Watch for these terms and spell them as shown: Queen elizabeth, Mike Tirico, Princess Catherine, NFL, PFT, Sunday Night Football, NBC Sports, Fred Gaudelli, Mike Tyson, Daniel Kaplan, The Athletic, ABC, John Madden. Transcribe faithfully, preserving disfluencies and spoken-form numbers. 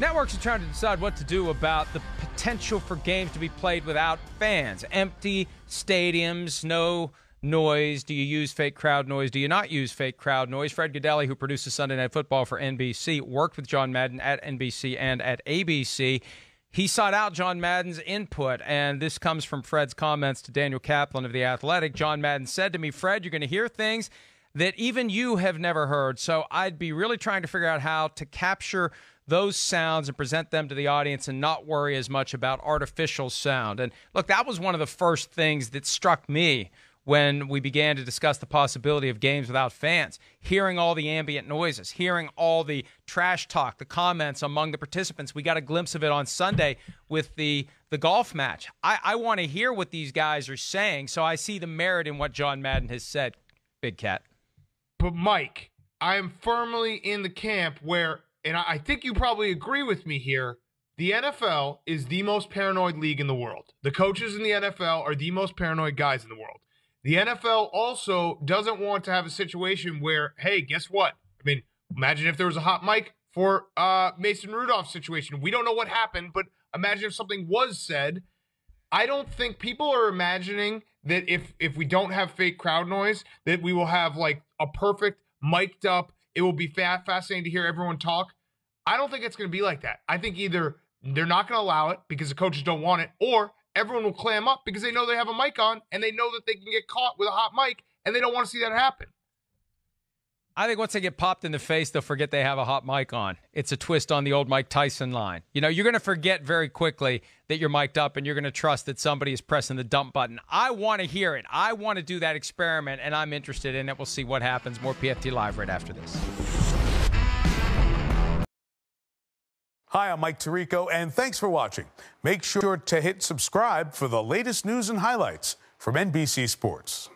Networks are trying to decide what to do about the potential for games to be played without fans. Empty stadiums, no noise. Do you use fake crowd noise? Do you not use fake crowd noise? Fred Gaudelli, who produces Sunday Night Football for N B C, worked with John Madden at N B C and at A B C. He sought out John Madden's input, and this comes from Fred's comments to Daniel Kaplan of The Athletic. John Madden said to me, "Fred, you're going to hear things that even you have never heard, so I'd be really trying to figure out how to capture those sounds and present them to the audience and not worry as much about artificial sound." And look, that was one of the first things that struck me when we began to discuss the possibility of games without fans. Hearing all the ambient noises, hearing all the trash talk, the comments among the participants. We got a glimpse of it on Sunday with the, the golf match. I, I want to hear what these guys are saying, so I see the merit in what John Madden has said, Big Cat. But, Mike, I am firmly in the camp where, and I think you probably agree with me here, the N F L is the most paranoid league in the world. The coaches in the N F L are the most paranoid guys in the world. The N F L also doesn't want to have a situation where, hey, guess what? I mean, imagine if there was a hot mic for uh, Mason Rudolph's situation. We don't know what happened, but imagine if something was said. I don't think people are imagining that if, if we don't have fake crowd noise, that we will have like a perfect mic'd up. It will be fa- fascinating to hear everyone talk. I don't think it's going to be like that. I think either they're not going to allow it because the coaches don't want it, or everyone will clam up because they know they have a mic on and they know that they can get caught with a hot mic, and they don't want to see that happen. I think once they get popped in the face, they'll forget they have a hot mic on. It's a twist on the old Mike Tyson line. You know, you're going to forget very quickly that you're mic'd up, and you're going to trust that somebody is pressing the dump button. I want to hear it. I want to do that experiment, and I'm interested in it. We'll see what happens. More P F T Live right after this. Hi, I'm Mike Tirico, and thanks for watching. Make sure to hit subscribe for the latest news and highlights from N B C Sports.